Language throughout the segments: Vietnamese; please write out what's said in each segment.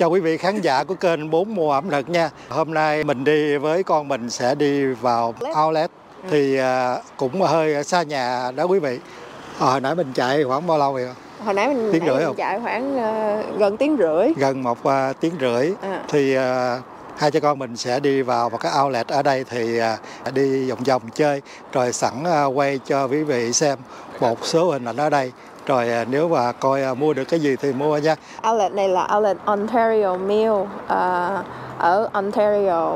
Chào quý vị khán giả của kênh 4 mùa ẩm thực nha. Hôm nay mình đi với con mình sẽ đi vào outlet thì cũng hơi xa nhà đó quý vị. Hồi nãy mình chạy khoảng bao lâu vậy? Hồi nãy mình, chạy khoảng gần tiếng rưỡi. Gần một tiếng rưỡi thì hai cha con mình sẽ đi vào cái outlet ở đây thì đi vòng vòng chơi rồi sẵn quay cho quý vị xem một số hình ảnh ở đây. Rồi nếu mà coi mua được cái gì thì mua nha. Outlet này là Outlet Ontario Mill ở Ontario.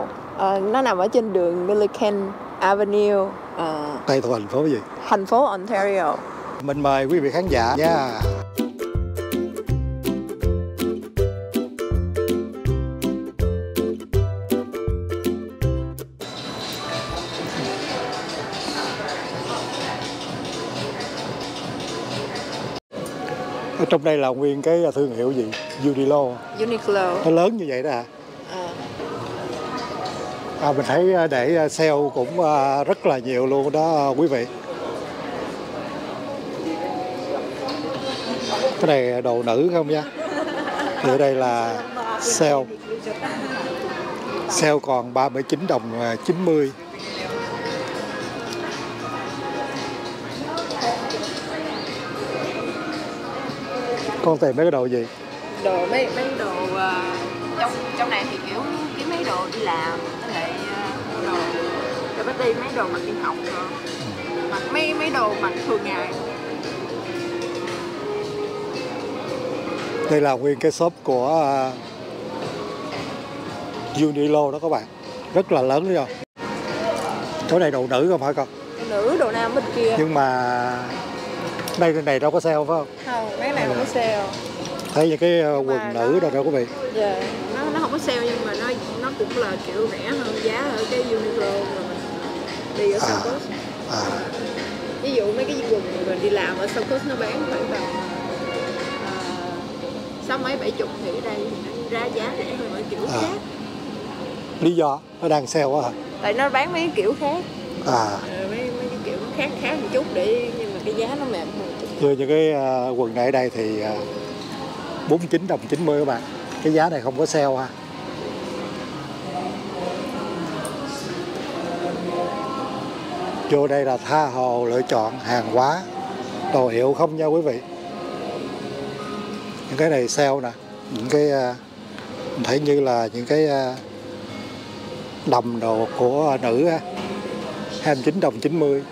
Nó nằm ở trên đường Milliken Avenue. Đây thuộc thành phố gì? Thành phố Ontario. Mình mời quý vị khán giả nha. Ở trong đây là nguyên cái thương hiệu gì? JU DILO. Uniqlo. Nó lớn như vậy đó hả? Mình thấy để sale cũng rất là nhiều luôn đó quý vị. Cái này đồ nữ không nha? Thì ở đây là sale. Sale còn 39 đồng 90. Con tìm mấy cái đồ gì? Đồ mấy đồ trong này thì kiểu kiếm mấy đồ đi làm, có thể đồ cho bác đi, mấy đồ mặc đi học rồi. Mặc mấy đồ mặc thường ngày. Đây là nguyên cái shop của Uniqlo đó các bạn. Rất là lớn đúng không? Chỗ này đồ nữ không hả con? Đồ nữ, đồ nam bên kia. Nhưng mà đây này đâu có sale phải không? Không, mấy này không có sale. Thấy những cái quần nữ đó đâu quý vị. Dạ, nó không có sale nhưng mà nó cũng là kiểu rẻ hơn giá ở cái Uniqlo rồi đi ở Soco. Ví dụ mấy cái quần mình đi làm ở Soco nó bán khoảng tầm 60-70 thì ở đây nó ra giá rẻ hơn ở kiểu khác. Lý do nó đang sale quá hả? Tại nó bán mấy kiểu khác. Mấy cái kiểu khác một chút để cái giá nó mềm hơn. Như những cái quần này ở đây thì 49 đồng 90 các bạn. Cái giá này không có sale ha. Vô đây là tha hồ lựa chọn hàng hóa đồ hiệu không nha quý vị. Những cái này sale nè, những cái mình thấy như là những cái đầm đồ của nữ ha. 29 đồng 90.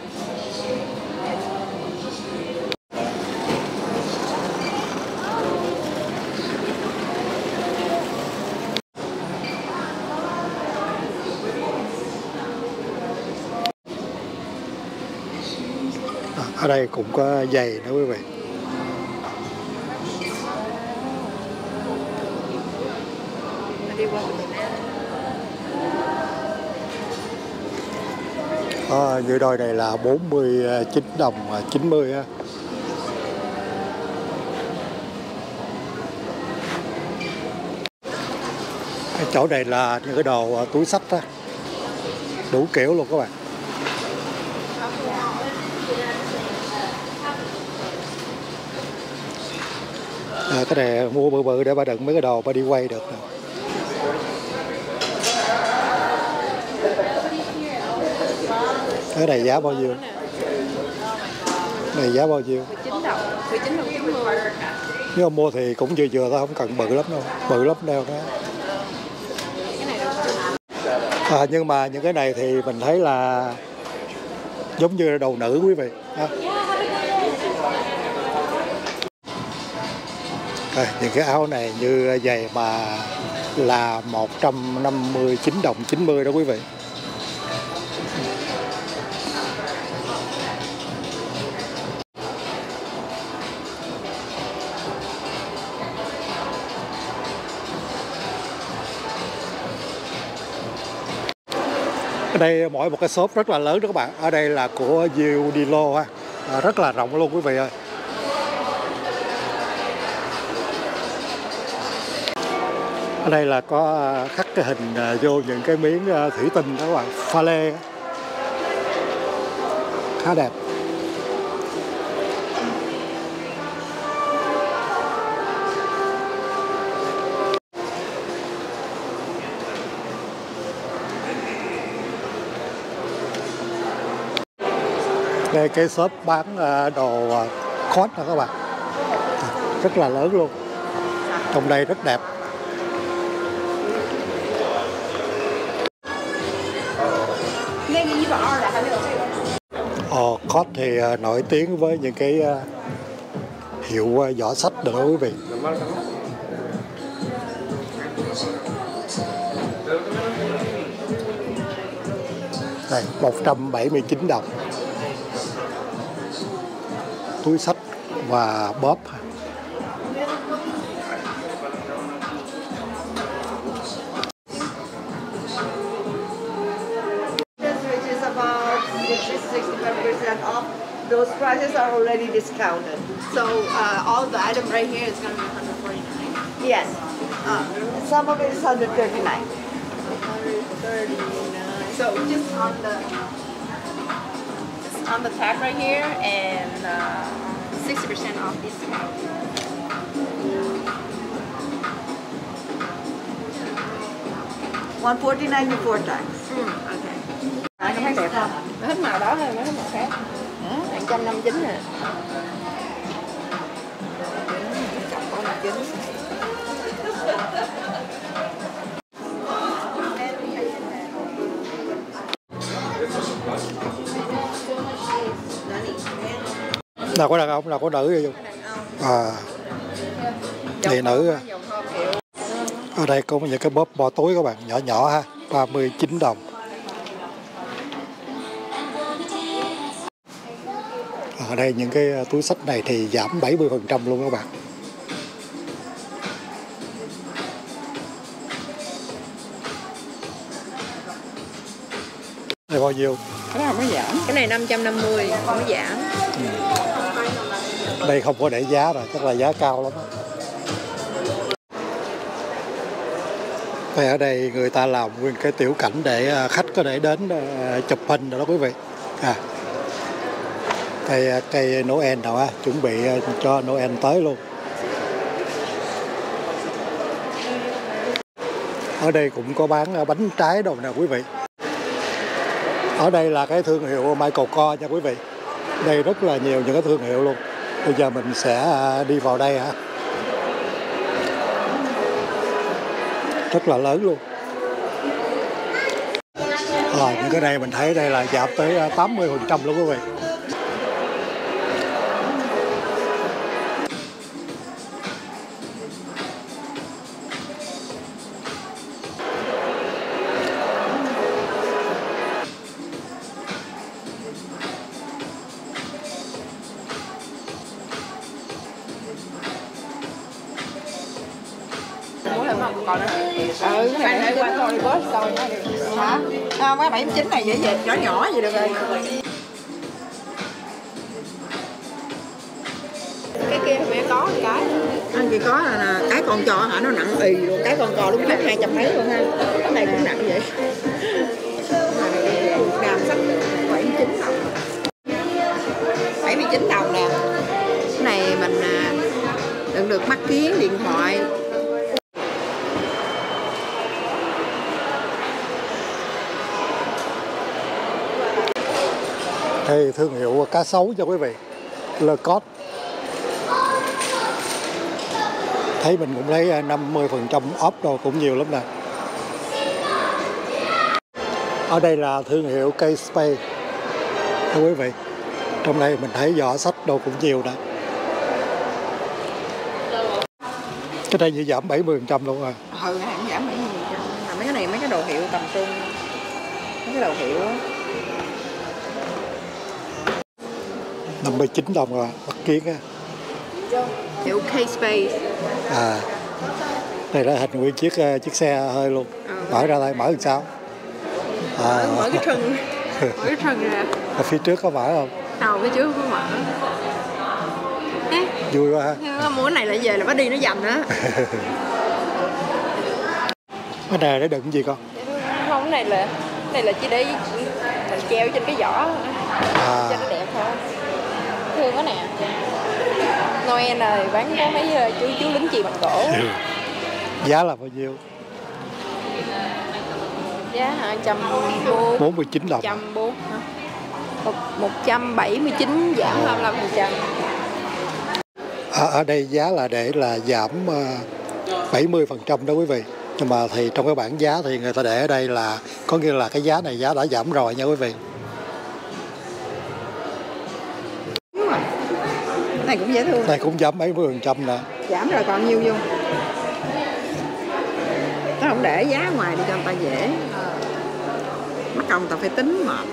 Ở đây cũng có giày đó quý vị. Như đôi này là 49 đồng 90 ha. Cái chỗ này là những cái đồ túi xách á. Đủ kiểu luôn các bạn. Cái này mua bự để ba đựng mấy cái đồ ba đi quay được nè. Cái này giá bao nhiêu? Cái này giá bao nhiêu? 19 đồng 90. Nếu mà mua thì cũng vừa thôi, không cần bự lắm đâu. Bự lắm đâu đó. Nhưng mà những cái này thì mình thấy là giống như đồ nữ quý vị. Những cái áo này như vậy mà là 159 đồng 90 đó quý vị. Ở đây mỗi một cái shop rất là lớn đó các bạn. Ở đây là của JU DILO ha. Rất là rộng luôn quý vị ơi. Ở đây là có khắc cái hình vô những cái miếng thủy tinh đó các bạn, pha lê khá đẹp. Đây cái shop bán đồ cos nè các bạn, rất là lớn luôn, trong đây rất đẹp. Cos thì nổi tiếng với những cái hiệu giỏ sách được đó quý vị. Đây, 179 đồng. Túi sách và bóp. Those prices are already discounted. So all the item right here is going to be $149. Yes. Some of it is $139. $139. So just on the tag right here, and 60% off discount. $149 before tax. Okay. Nó hết màu đó rồi, nó hết màu khác. 159 nè. Nào có đàn ông, nào có nữ vậy không? Thì nữ. Ở đây có những cái bóp bò túi các bạn, nhỏ nhỏ ha, 39 đồng. Ở đây những cái túi sách này thì giảm 70% luôn các bạn. Đây bao nhiêu? Cái này không có giảm. Cái này 550, không có giảm. Đây không có để giá rồi, chắc là giá cao lắm. Đây ở đây người ta làm nguyên cái tiểu cảnh để khách có thể đến chụp hình rồi đó quý vị. Cây Noel nào ha, chuẩn bị cho Noel tới luôn. Ở đây cũng có bán bánh trái đồ nè quý vị. Ở đây là cái thương hiệu Michael Kors nha quý vị. Đây rất là nhiều những cái thương hiệu luôn. Bây giờ mình sẽ đi vào đây hả. Rất là lớn luôn. Những cái này mình thấy đây là giảm tới 80% luôn quý vị. Quá 79 này dễ dàng, nhỏ nhỏ gì được rồi. Cái kia mẹ có một cái. Anh chỉ có là cái con trò hả, nó nặng ì luôn. Cái con trò lúc trước 200 mấy luôn ha. Cái này cũng nặng vậy. Đàm sách 79 đồng. 79 đồng nè. Cái này mình đựng được mắt kiến, điện thoại. Đây thương hiệu cá sấu cho quý vị, L'Occitane. Thấy mình cũng lấy 50% off rồi, cũng nhiều lắm nè. Ở đây là thương hiệu K-Space thưa quý vị. Trong đây mình thấy giỏ sách đồ cũng nhiều nè. Cái đây như giảm 70% luôn rồi. Ừ, giảm 70%. Mấy cái này mấy cái đồ hiệu tầm trung. Mấy cái đồ hiệu đó. 59 đồng rồi, bắt kiến á. Hiệu K-Space. Đây là hình nguyên chiếc xe hơi luôn. Mở ra đây, mở làm sao? Mở cái trần. Mở cái trần ra. Ở phía trước có mở không? Đầu phía trước không mở. Vui quá ha. Mua cái này lại về là bắt đi nó dầm nữa. Cái này để đựng gì con? Không, cái này là chỉ để treo trên cái vỏ. Cho nó đẹp thôi. Thương quá nè. Noel này bán có mấy chú lính chì bằng cổ. Giá là bao nhiêu? Giá 149 đồng. 140 hả? 179 giảm 25%. Ở đây giá là để là giảm 70% đó quý vị. Nhưng mà thì trong cái bảng giá thì người ta để ở đây là có nghĩa là cái giá này giá đã giảm rồi nha quý vị. Đúng rồi. Cái này cũng dễ thương. Này cũng giảm 70% nè. Giảm rồi còn nhiêu vô. Nó không để giá ngoài để cho người ta dễ. Mắc công ta phải tính mệt.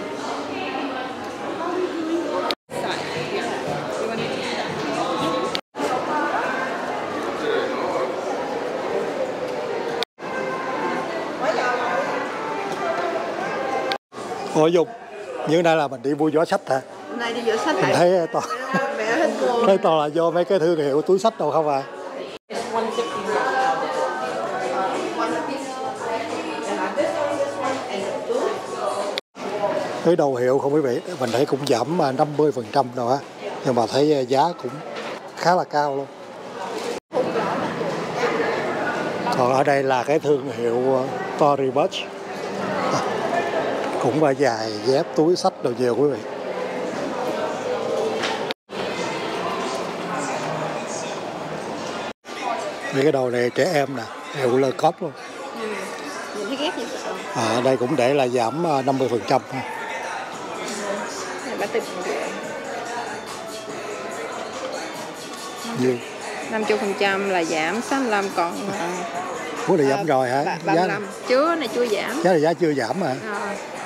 Ôi Dung, như nay là mình đi mua giỏ sách hả? Hôm nay đi giỏ sách hả? Thấy toàn là do mấy cái thương hiệu túi sách đâu không à? Thấy đầu hiệu không quý vị, mình thấy cũng giảm 50% rồi á. Nhưng mà thấy giá cũng khá là cao luôn. Còn ở đây là cái thương hiệu Tory Burch. Cũng là dài dép, túi sách đồ nhiều quý vị. Mấy cái đồ này trẻ em nè, hiệu lơ cóp luôn. À, đây cũng để là giảm 50%. Nhiêu? 50% là giảm 65 còn. Ủa là giảm rồi hả? 35. Chứa này chưa giảm. Giá là giá chưa giảm hả?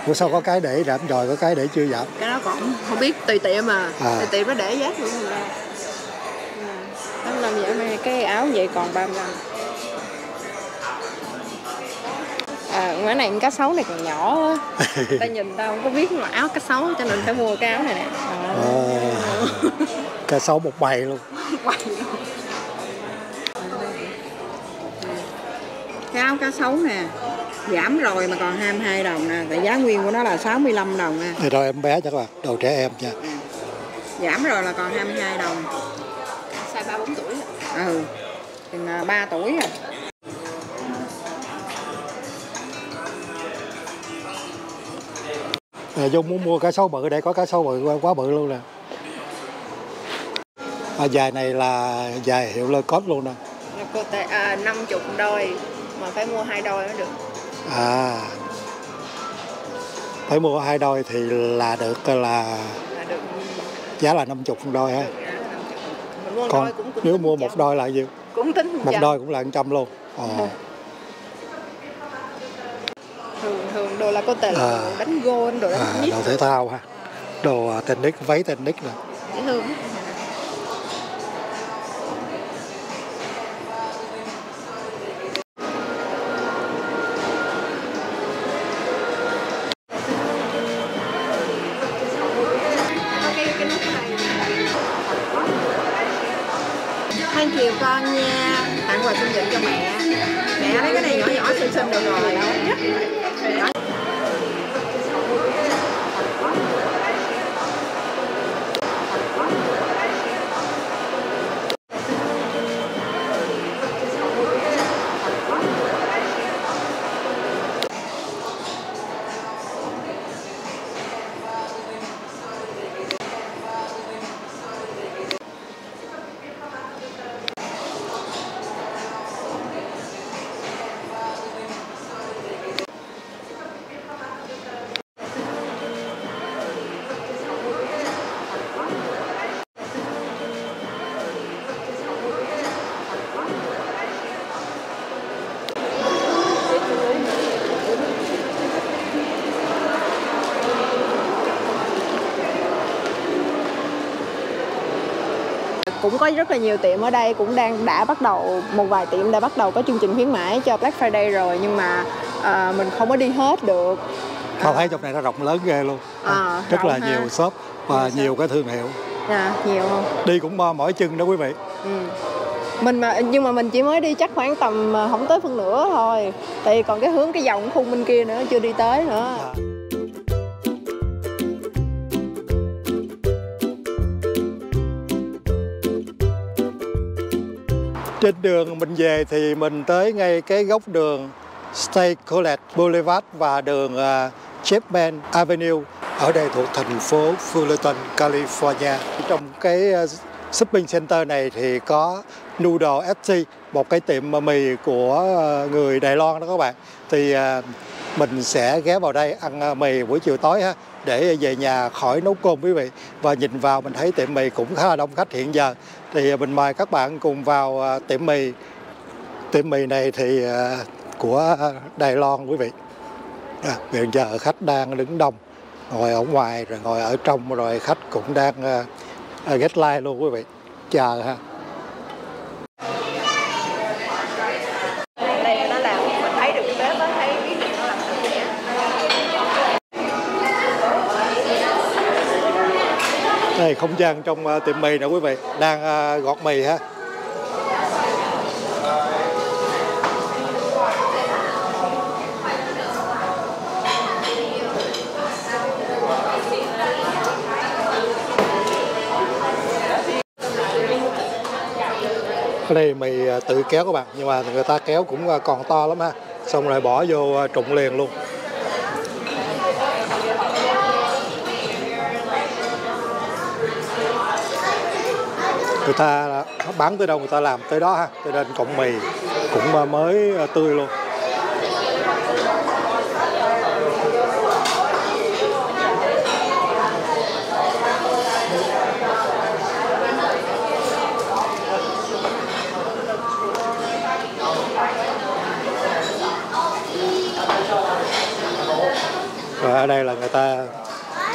Ủa sao có cái để giảm rồi, có cái để chưa giảm? Cái đó còn không biết, tùy tiệm mà. Tùy tiệm nó để giá của người ta. 35 giảm, cái áo vậy còn 35. Ngoài này cá sấu này còn nhỏ quá. Ta nhìn tao không có biết mà áo cá sấu cho nên phải mua cái áo này nè. Cá sấu một bầy luôn. Cái áo cá sấu nè, giảm rồi mà còn 22 đồng nè, tại giá nguyên của nó là 65 đồng nè. Thì rồi em bé chắc là đồ trẻ em nha. Giảm rồi là còn 22 đồng. Size 3-4 tuổi rồi. Ừ, chừng 3 tuổi rồi. Dung muốn mua cá sấu bự, để có cá sấu bự quá bự luôn nè. Dài này là dài hiệu L'Occitane luôn nè. À, 50 đôi mà phải mua 2 đôi mới được. À, phải mua 2 đôi thì là được là được. Giá là 50 đôi ha. Mua còn đôi cũng nếu mua 1 đôi là nhiêu? Cũng tính 100. 1 đôi cũng là 100 luôn. Thường đồ là có tệ là đánh gôn, đồ đánh tennis. Đồ thể thao ha. Đồ tennis, váy tennis nè. Dễ thương. Hai chiều con nha, tặng quà sinh nhật cho mẹ. Mẹ lấy cái này nhỏ nhỏ xinh xinh được rồi. Cũng có rất là nhiều tiệm ở đây cũng đã bắt đầu, một vài tiệm đã bắt đầu có chương trình khuyến mãi cho Black Friday rồi, nhưng mà mình không có đi hết được. Tao thấy trong này nó rộng lớn ghê luôn, rất là nhiều shop và nhiều cái thương hiệu. Nhiều không? Đi cũng mỏi chân đó quý vị. Nhưng mà mình chỉ mới đi chắc khoảng tầm không tới phân nửa thôi. Thì còn cái hướng cái vòng khung bên kia nữa chưa đi tới nữa. Trên đường mình về thì mình tới ngay cái góc đường State College Boulevard và đường Chapman Avenue. ở đây thuộc thành phố Fullerton, California. Trong cái shopping center này thì có Noodle ST, một cái tiệm mì của người Đài Loan đó các bạn. Thì mình sẽ ghé vào đây ăn mì buổi chiều tối ha, để về nhà khỏi nấu cơm quý vị. Và nhìn vào mình thấy tiệm mì cũng khá là đông khách hiện giờ. Thì mình mời các bạn cùng vào tiệm mì. Tiệm mì này thì của Đài Loan quý vị. Hiện giờ khách đang đứng đông, ngồi ở ngoài rồi ngồi ở trong, rồi khách cũng đang get line luôn quý vị, chờ ha. Đây không gian trong tiệm mì nè quý vị, đang gọt mì ha. Ở đây mì tự kéo các bạn, nhưng mà người ta kéo cũng còn to lắm ha, xong rồi bỏ vô trụng liền luôn. Người ta bán tới đâu người ta làm tới đó ha, cho nên cọng mì cũng mới tươi luôn. Và ở đây là người ta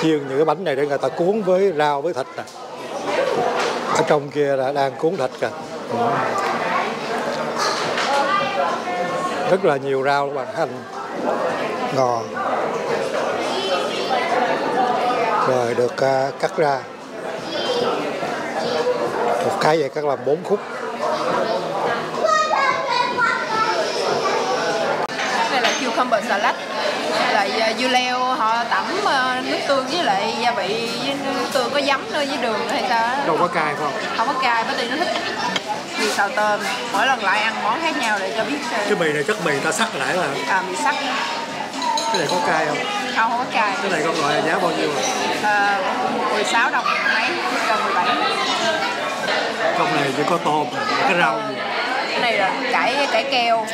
chiên những cái bánh này để người ta cuốn với rau với thịt nè. Ở trong kia là đang cuốn thịt kìa. Rất là nhiều rau các bạn, hành, ngò. Rồi được cắt ra. Một cái vậy cắt làm 4 khúc. Cái này là cucumber salad. Lại dưa leo họ tẩm nước tương với lại gia vị với nước tương có giấm nữa với đường nữa hay sao? Đâu có cay không? Không có cay, bởi vì nó thích vì xào tôm. Mỗi lần lại ăn món khác nhau để cho biết. Cái mì này chắc mì ta sắc lại là. À mì sắc. Cái này có cay không? Không, không có cay. Cái này con gọi giá bao nhiêu rồi? 16 đồng mấy, gần 17. Trong này chỉ có tôm, cái rau gì? Cái này là cải keo.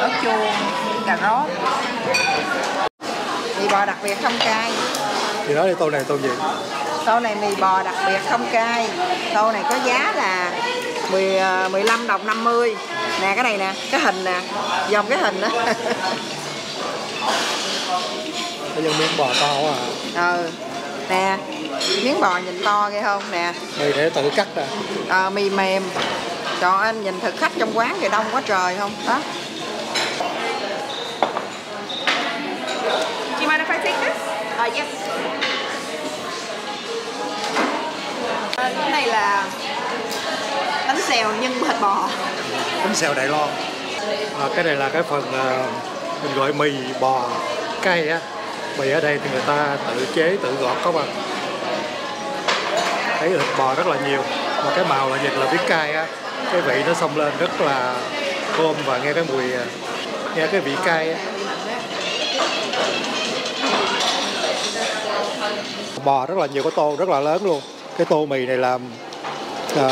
Ớt chuông, cà rốt. Mì bò đặc biệt không cay. Thì đó đi, tô này tô gì? Tô này mì bò đặc biệt không cay. Tô này có giá là 15 đồng 50. Nè cái này nè, cái hình nè, dòng cái hình đó. Cái dòng miếng bò to quá à. Ừ. Nè, miếng bò nhìn to ghê không nè. Mì để tự cắt à. Mì mềm. Trời ơi, nhìn thực khách trong quán kìa, đông quá trời không? Đó. Do you mind if I take this? Yes. Cái này là bánh xèo nhân thịt bò. Bánh xèo Đài Loan. Cái này là cái phần mình gọi mì bò cay á. Mì ở đây thì người ta tự chế, tự gọt các bạn. Thấy thịt bò rất là nhiều. Mà cái màu là nhìn là biết cay á. Cái vị nó xông lên rất là thơm và nghe cái mùi, nghe cái vị cay. Bò rất là nhiều, cái tô rất là lớn luôn. Cái tô mì này là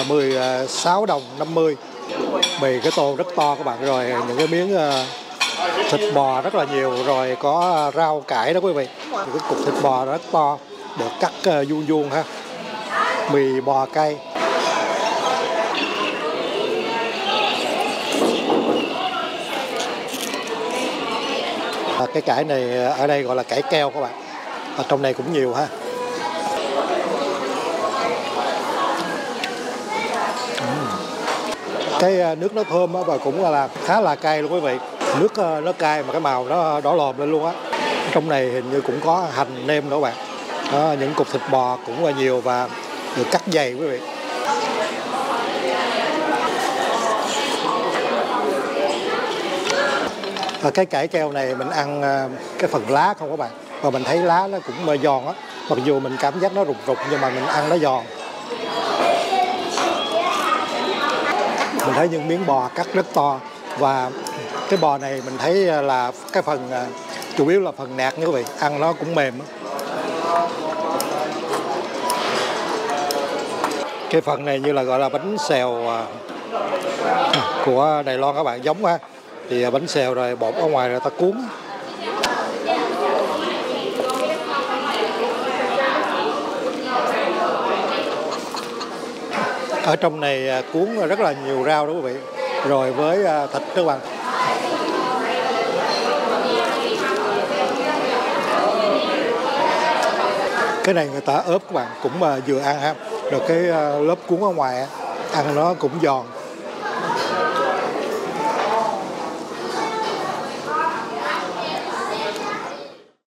16 đồng 50. Mì cái tô rất to các bạn, rồi những cái miếng thịt bò rất là nhiều, rồi có rau cải đó quý vị. Cái cục thịt bò rất to, được cắt vuông vuông ha. Mì bò cay. Cái cải này ở đây gọi là cải keo các bạn. Ở trong này cũng nhiều ha. Cái nước nó thơm và cũng là khá là cay luôn quý vị. Nước nó cay mà cái màu nó đỏ lòm lên luôn á. Trong này hình như cũng có hành nêm nữa các bạn. Đó, những cục thịt bò cũng là nhiều và được cắt dày quý vị. Cái cải keo này mình ăn cái phần lá không các bạn. Và mình thấy lá nó cũng giòn á. Mặc dù mình cảm giác nó rụt rụt nhưng mà mình ăn nó giòn. Mình thấy những miếng bò cắt rất to. Và Cái bò này mình thấy là cái phần chủ yếu là phần nạc nha quý vị, ăn nó cũng mềm. Cái phần này như là gọi là bánh xèo của Đài Loan các bạn, giống ha. Thì bánh xèo rồi bột ở ngoài rồi ta cuốn. Ở trong này cuốn rất là nhiều rau đó quý vị, rồi với thịt các bạn. Cái này người ta ốp các bạn, cũng vừa ăn ha. Rồi cái lớp cuốn ở ngoài ăn nó cũng giòn.